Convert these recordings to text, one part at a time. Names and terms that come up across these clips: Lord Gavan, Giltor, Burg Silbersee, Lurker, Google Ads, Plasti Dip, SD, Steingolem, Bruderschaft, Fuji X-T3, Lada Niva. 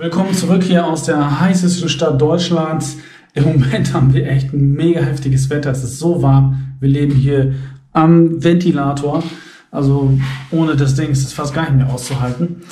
Willkommen zurück hier aus der heißesten Stadt Deutschlands. Im Moment haben wir echt ein mega heftiges Wetter. Es ist so warm. Wir leben hier am Ventilator. Also ohne das Ding ist es fast gar nicht mehr auszuhalten.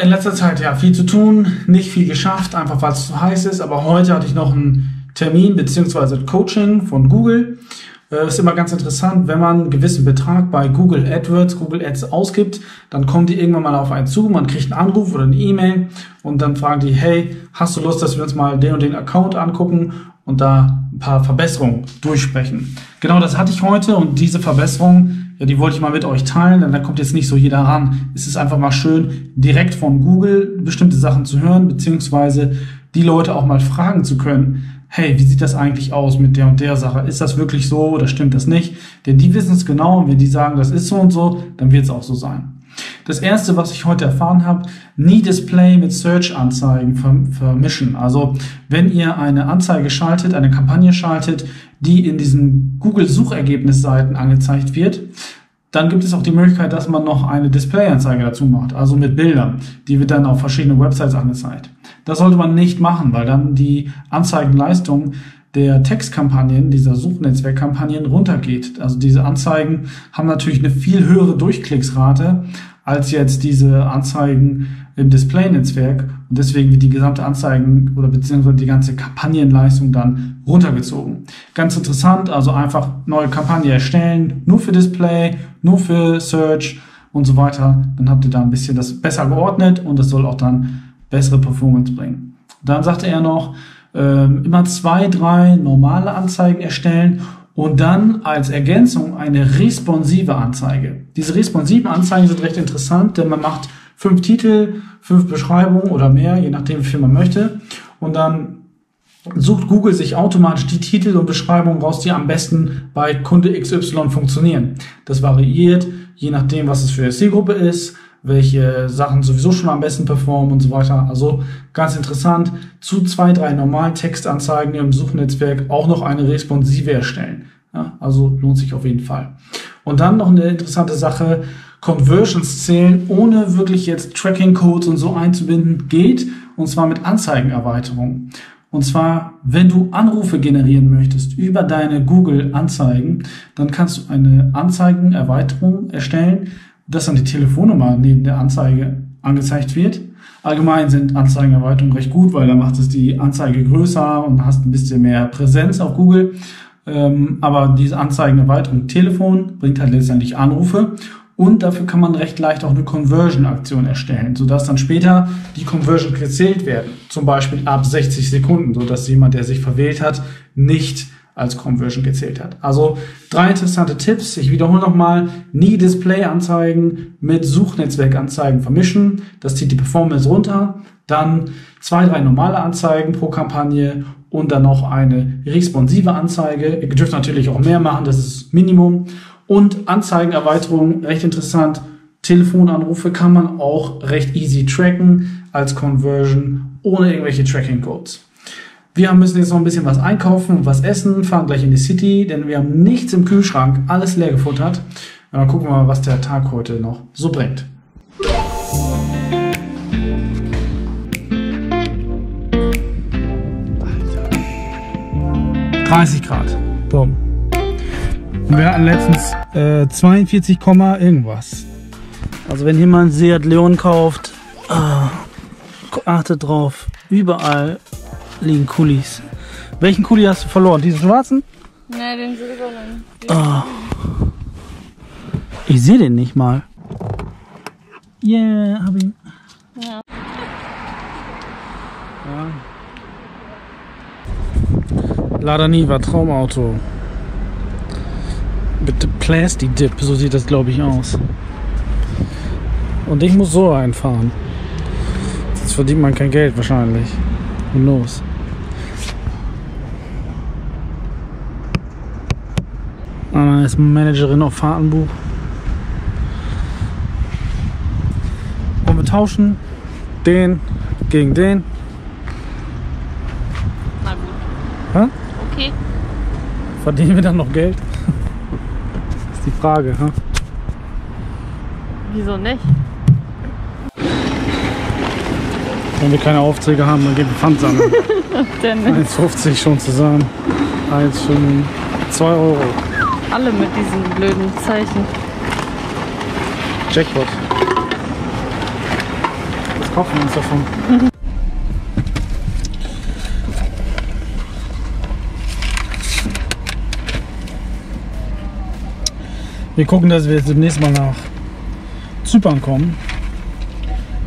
In letzter Zeit ja viel zu tun, nicht viel geschafft, einfach weil es zu heiß ist. Aber heute hatte ich noch einen Termin bzw. Coaching von Google. Ist immer ganz interessant, wenn man einen gewissen Betrag bei Google Ads ausgibt, dann kommen die irgendwann mal auf einen zu, man kriegt einen Anruf oder eine E-Mail und dann fragen die, hey, hast du Lust, dass wir uns mal den und den Account angucken und da ein paar Verbesserungen durchsprechen. Genau das hatte ich heute und diese Verbesserungen, ja, die wollte ich mal mit euch teilen, denn da kommt jetzt nicht so jeder ran. Es ist einfach mal schön, direkt von Google bestimmte Sachen zu hören, beziehungsweise die Leute auch mal fragen zu können. Hey, wie sieht das eigentlich aus mit der und der Sache? Ist das wirklich so oder stimmt das nicht? Denn die wissen es genau und wenn die sagen, das ist so und so, dann wird es auch so sein. Das Erste, was ich heute erfahren habe, nie Display mit Search-Anzeigen vermischen. Also wenn ihr eine Anzeige schaltet, eine Kampagne schaltet, die in diesen Google-Suchergebnisseiten angezeigt wird, dann gibt es auch die Möglichkeit, dass man noch eine Display-Anzeige dazu macht, also mit Bildern. Die wird dann auf verschiedenen Websites angezeigt. Das sollte man nicht machen, weil dann die Anzeigenleistung der Textkampagnen, dieser Suchnetzwerkkampagnen runtergeht. Also diese Anzeigen haben natürlich eine viel höhere Durchklicksrate als jetzt diese Anzeigen im Display-Netzwerk. Und deswegen wird die gesamte Anzeigen oder beziehungsweise die ganze Kampagnenleistung dann runtergezogen. Ganz interessant, also einfach neue Kampagne erstellen, nur für Display, nur für Search und so weiter. Dann habt ihr da ein bisschen das besser geordnet und das soll auch dann bessere Performance bringen. Dann sagte er noch, immer 2, 3 normale Anzeigen erstellen und dann als Ergänzung eine responsive Anzeige. Diese responsiven Anzeigen sind recht interessant, denn man macht 5 Titel, 5 Beschreibungen oder mehr, je nachdem wie viel man möchte. Und dann sucht Google sich automatisch die Titel und Beschreibungen raus, die am besten bei Kunde XY funktionieren. Das variiert, je nachdem, was es für eine Zielgruppe ist, welche Sachen sowieso schon am besten performen und so weiter. Also ganz interessant, zu 2, 3 normalen Textanzeigen im Suchnetzwerk auch noch eine responsive erstellen. Ja, also lohnt sich auf jeden Fall. Und dann noch eine interessante Sache, Conversions zählen, ohne wirklich jetzt Tracking-Codes und so einzubinden, geht. Und zwar mit Anzeigenerweiterung. Und zwar, wenn du Anrufe generieren möchtest über deine Google-Anzeigen, dann kannst du eine Anzeigenerweiterung erstellen, dass dann die Telefonnummer neben der Anzeige angezeigt wird. Allgemein sind Anzeigenerweiterungen recht gut, weil dann macht es die Anzeige größer und hast ein bisschen mehr Präsenz auf Google. Aber diese Anzeigenerweiterung Telefon bringt halt letztendlich Anrufe und dafür kann man recht leicht auch eine Conversion-Aktion erstellen, sodass dann später die Conversion gezählt werden, zum Beispiel ab 60 Sekunden, sodass jemand, der sich verwählt hat, nicht als Conversion gezählt hat. Also 3 interessante Tipps. Ich wiederhole nochmal, nie Display-Anzeigen mit Suchnetzwerkanzeigen vermischen. Das zieht die Performance runter. Dann 2, 3 normale Anzeigen pro Kampagne und dann noch eine responsive Anzeige. Ihr dürft natürlich auch mehr machen, das ist Minimum. Und Anzeigenerweiterung, recht interessant. Telefonanrufe kann man auch recht easy tracken als Conversion ohne irgendwelche Tracking-Codes. Wir müssen jetzt noch ein bisschen was einkaufen und was essen, fahren gleich in die City, denn wir haben nichts im Kühlschrank, alles leer gefuttert. Dann gucken wir mal, was der Tag heute noch so bringt. Alter. 30 Grad. Boom. Wir hatten letztens 42, irgendwas. Also wenn jemand Seat Leon kauft, achtet drauf, überall liegen Kulis. Welchen Kuli hast du verloren? Diesen schwarzen? Ne, den silbernen. Oh. Ich sehe den nicht mal. Yeah, hab ihn. Ja. Ja. Lada Niva, Traumauto. Bitte Plasti Dip, so sieht das glaube ich aus. Und ich muss so einfahren. Sonst verdient man kein Geld wahrscheinlich. Und los. Anna ist Managerin auf Fahrtenbuch. Und wir tauschen den gegen den. Na gut. Hä? Okay. Verdienen wir dann noch Geld? Das ist die Frage, hä? Wieso nicht? Wenn wir keine Aufträge haben, dann gehen wir Pfand sammeln. 1,50 schon zusammen. 2 €. Alle mit diesen blöden Zeichen. Jackpot. Was kaufen wir uns davon? Wir gucken, dass wir jetzt demnächst mal nach Zypern kommen,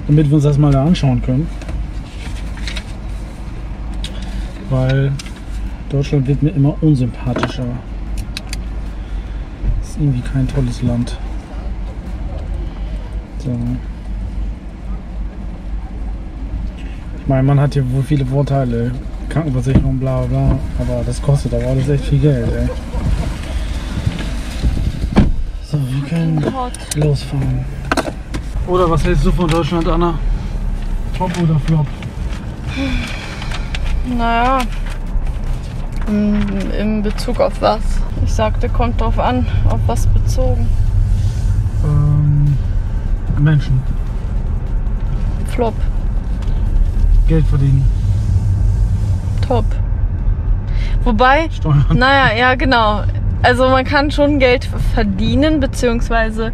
damit wir uns das mal da anschauen können. Weil Deutschland wird mir immer unsympathischer. Das ist irgendwie kein tolles Land. So. Ich meine, man hat hier wohl viele Vorteile, Krankenversicherung, bla bla, aber das kostet aber alles echt viel Geld, ey. So, wir können losfahren. Oder was hältst du von Deutschland, Anna? Top oder Flop? Naja, in Bezug auf was? Ich sagte, kommt drauf an, auf was bezogen. Menschen. Flop. Geld verdienen. Top. Wobei, Steuern. Naja, ja genau. Also man kann schon Geld verdienen, beziehungsweise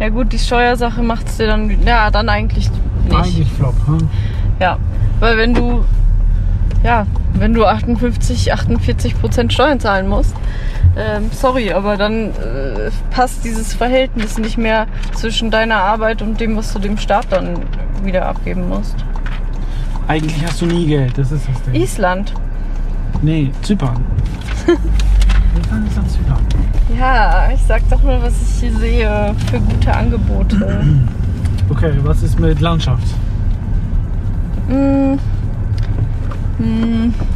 ja gut, die Steuersache macht es dir dann, ja dann eigentlich nicht. Eigentlich Flop, hm? Ja, weil wenn du, ja, wenn du 48% Steuern zahlen musst, sorry, aber dann passt dieses Verhältnis nicht mehr zwischen deiner Arbeit und dem, was du dem Staat dann wieder abgeben musst. Eigentlich hast du nie Geld, das ist das Ding. Island. Nee, Zypern. Zypern ist das Zypern. Ja, ich sag doch nur, was ich hier sehe für gute Angebote. Okay, was ist mit Landschaft?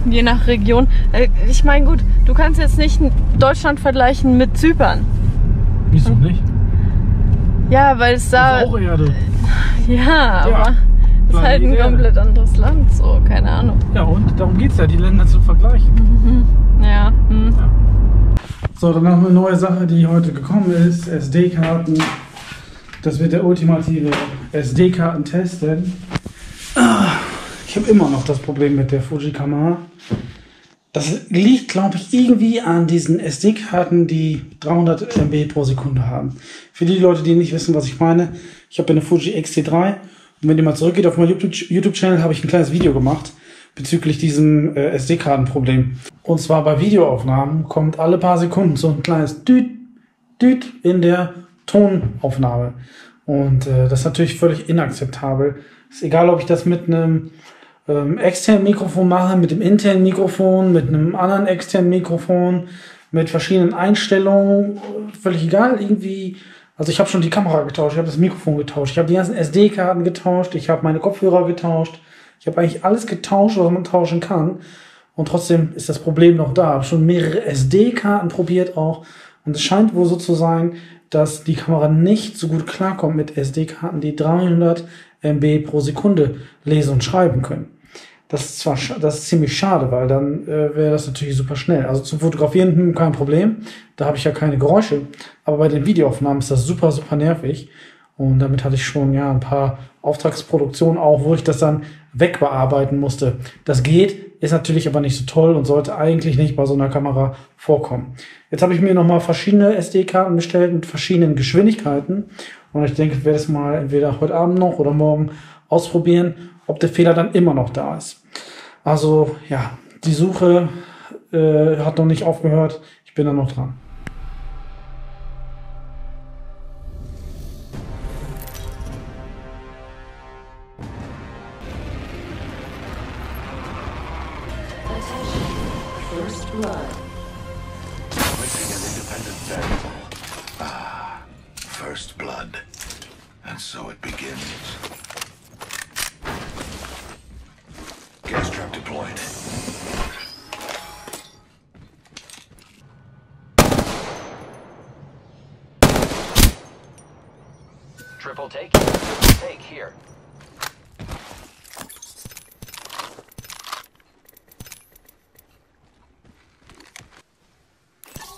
Je nach Region. Ich meine, gut, du kannst jetzt nicht Deutschland vergleichen mit Zypern. Wieso nicht? Ja, weil es da... Das ist auch Erde. Ja, ja. Aber... Das ist halt ein komplett anderes Land, so, keine Ahnung. Ja, und darum geht es ja, die Länder zu vergleichen. Mhm. Ja. Mhm. Ja. So, dann noch eine neue Sache, die heute gekommen ist: SD-Karten. Das wird der ultimative SD-Karten-Test, denn ich habe immer noch das Problem mit der Fuji-Kamera. Das liegt, glaube ich, irgendwie an diesen SD-Karten, die 300 MB pro Sekunde haben. Für die Leute, die nicht wissen, was ich meine, ich habe eine Fuji X-T3. Und wenn ihr mal zurückgeht auf meinen YouTube-Channel, habe ich ein kleines Video gemacht bezüglich diesem SD-Karten-Problem. Und zwar bei Videoaufnahmen kommt alle paar Sekunden so ein kleines Düt, Düt in der Tonaufnahme. Und das ist natürlich völlig inakzeptabel. Ist egal, ob ich das mit einem externen Mikrofon mache, mit dem internen Mikrofon, mit einem anderen externen Mikrofon, mit verschiedenen Einstellungen, völlig egal, irgendwie... Also ich habe schon die Kamera getauscht, ich habe das Mikrofon getauscht, ich habe die ganzen SD-Karten getauscht, ich habe meine Kopfhörer getauscht, ich habe eigentlich alles getauscht, was man tauschen kann. Und trotzdem ist das Problem noch da. Ich habe schon mehrere SD-Karten probiert auch. Und es scheint wohl so zu sein, dass die Kamera nicht so gut klarkommt mit SD-Karten, die 300 MB pro Sekunde lesen und schreiben können. Das ist ziemlich schade, weil dann wäre das natürlich super schnell. Also zum Fotografieren kein Problem, da habe ich ja keine Geräusche. Aber bei den Videoaufnahmen ist das super, super nervig. Und damit hatte ich schon ja ein paar Auftragsproduktionen auch, wo ich das dann wegbearbeiten musste. Das geht, ist natürlich aber nicht so toll und sollte eigentlich nicht bei so einer Kamera vorkommen. Jetzt habe ich mir nochmal verschiedene SD-Karten bestellt mit verschiedenen Geschwindigkeiten. Und ich denke, ich werde es mal entweder heute Abend noch oder morgen ausprobieren, ob der Fehler dann immer noch da ist. Also ja, die Suche hat noch nicht aufgehört, ich bin da noch dran. First blood. And so it begins. Gas trap deployed. Triple take here.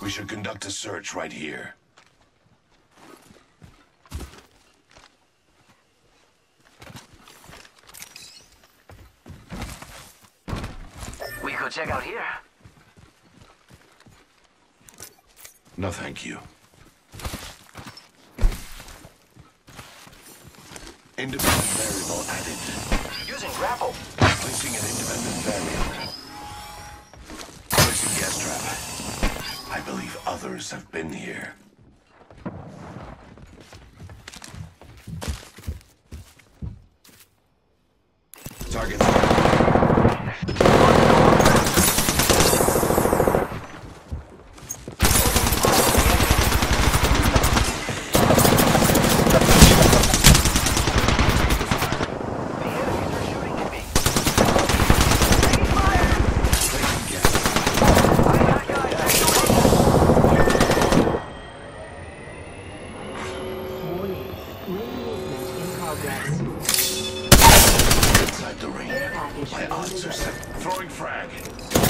We should conduct a search right here. Could check out here. No, thank you. Independent variable added. Using grapple. Placing an independent variable. Placing gas trap. I believe others have been here. Inside the ring. My odds are set. Throwing frag.